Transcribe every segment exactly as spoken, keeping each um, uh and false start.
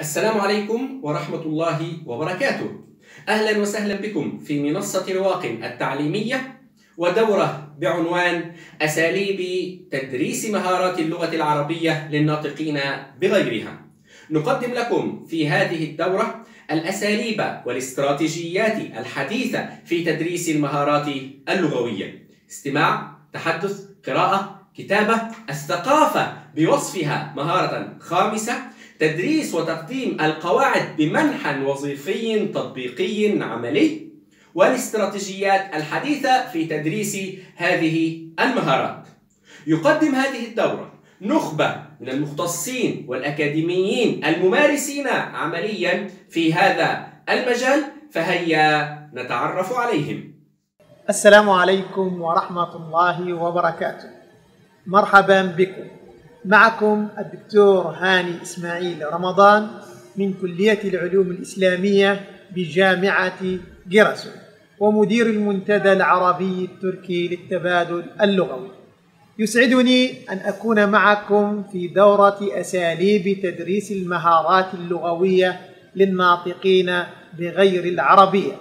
السلام عليكم ورحمة الله وبركاته. أهلا وسهلا بكم في منصة رواق التعليمية ودورة بعنوان أساليب تدريس مهارات اللغة العربية للناطقين بغيرها. نقدم لكم في هذه الدورة الأساليب والاستراتيجيات الحديثة في تدريس المهارات اللغوية: استماع، تحدث، قراءة، كتابة، الثقافة بوصفها مهارة خامسة، تدريس وتقديم القواعد بمنحى وظيفي تطبيقي عملي، والاستراتيجيات الحديثة في تدريس هذه المهارات. يقدم هذه الدورة نخبة من المختصين والأكاديميين الممارسين عمليا في هذا المجال، فهيا نتعرف عليهم. السلام عليكم ورحمة الله وبركاته. مرحبا بكم. معكم الدكتور هاني إسماعيل رمضان من كلية العلوم الإسلامية بجامعة جيراسول، ومدير المنتدى العربي التركي للتبادل اللغوي. يسعدني أن أكون معكم في دورة أساليب تدريس المهارات اللغوية للناطقين بغير العربية،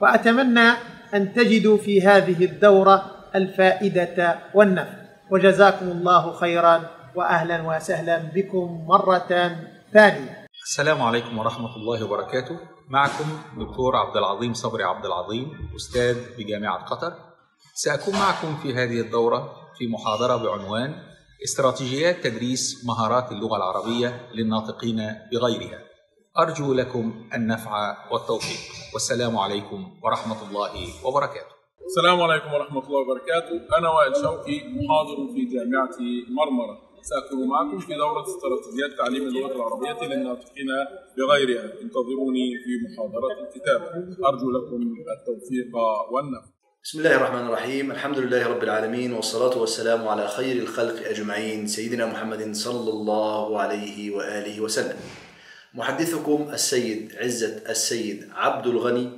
وأتمنى أن تجدوا في هذه الدورة الفائدة والنفع، وجزاكم الله خيرا وأهلا وسهلا بكم مرة ثانية. السلام عليكم ورحمة الله وبركاته. معكم دكتور عبد العظيم صبري عبد العظيم، أستاذ بجامعة قطر. سأكون معكم في هذه الدورة في محاضرة بعنوان استراتيجيات تدريس مهارات اللغة العربية للناطقين بغيرها. أرجو لكم النفع والتوفيق، والسلام عليكم ورحمة الله وبركاته. السلام عليكم ورحمة الله وبركاته. أنا وائل شوقي، محاضر في جامعة مرمرة. سأكون معكم في دورة استراتيجيات تعليم اللغة العربية للناطقين بغيرها. انتظروني في محاضرة الكتابة. أرجو لكم التوفيق والنفع. بسم الله الرحمن الرحيم. الحمد لله رب العالمين، والصلاة والسلام على خير الخلق أجمعين، سيدنا محمد صلى الله عليه وآله وسلم. محدثكم السيد عزة السيد عبد الغني،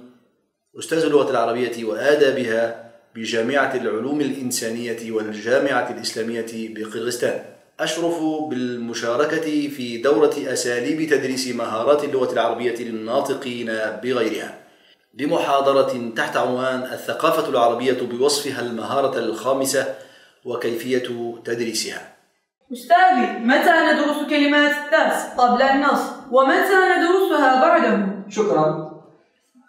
أستاذ اللغة العربية وآدابها بجامعة العلوم الإنسانية والجامعة الإسلامية بقرغستان. أشرف بالمشاركة في دورة أساليب تدريس مهارات اللغة العربية للناطقين بغيرها بمحاضرة تحت عنوان الثقافة العربية بوصفها المهارة الخامسة وكيفية تدريسها. أستاذي، متى ندرس كلمات الدرس قبل النص ومتى ندرسها بعده؟ شكرا.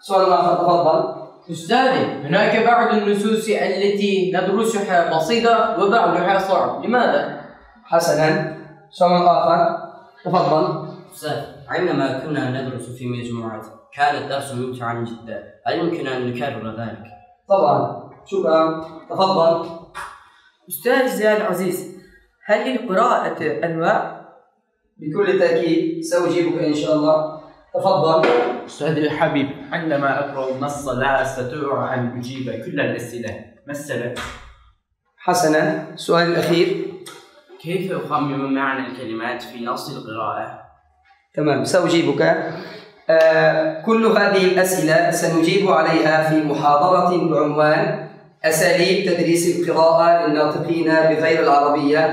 سؤال آخر، تفضل. أستاذي، هناك بعض النصوص التي ندرسها بسيطة وبعضها صعب، لماذا؟ حسنا. سؤال آخر، تفضل. أستاذ، عندما كنا ندرس في مجموعات كان الدرس ممتعا جدا، هل يمكن أن نكرر ذلك؟ طبعا. شكرا. تفضل. أستاذ زياد العزيز، هل للقراءة أنواع؟ بكل تأكيد، سأجيبك إن شاء الله. تفضل. أستاذي الحبيب، عندما أقرأ النص لا أستطيع أن أجيب كل الأسئلة، ما السبب؟ حسنا. السؤال الأخير، كيف أخمم معنى الكلمات في نص القراءة؟ تمام، سأجيبك. كل هذه الأسئلة سنجيب عليها في محاضرة بعنوان أساليب تدريس القراءة للناطقين بغير العربية.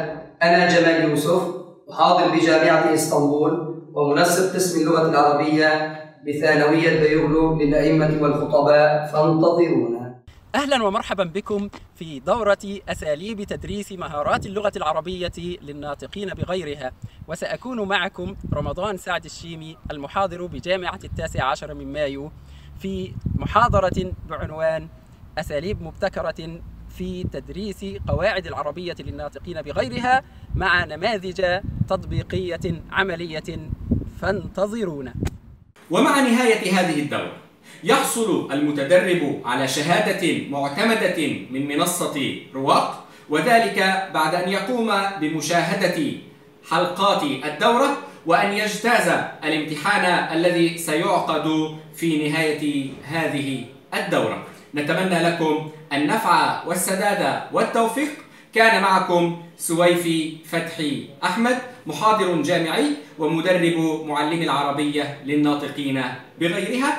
أنا جمال يوسف، محاضر بجامعة اسطنبول ومنسق قسم اللغة العربية بثانوية بيرلو للأئمة والخطباء، فانتظرونا. أهلا ومرحبا بكم في دورة أساليب تدريس مهارات اللغة العربية للناطقين بغيرها، وسأكون معكم رمضان سعد الشيمي، المحاضر بجامعة التاسع عشر من مايو، في محاضرة بعنوان أساليب مبتكرة في تدريس قواعد العربية للناطقين بغيرها مع نماذج تطبيقية عملية، فانتظرونا. ومع نهاية هذه الدورة يحصل المتدرب على شهادة معتمدة من منصة رواق، وذلك بعد أن يقوم بمشاهدة حلقات الدورة وأن يجتاز الامتحان الذي سيعقد في نهاية هذه الدورة. نتمنى لكم النفع والسداد والتوفيق. كان معكم سويفي فتحي أحمد، محاضر جامعي ومدرب معلم العربية للناطقين بغيرها،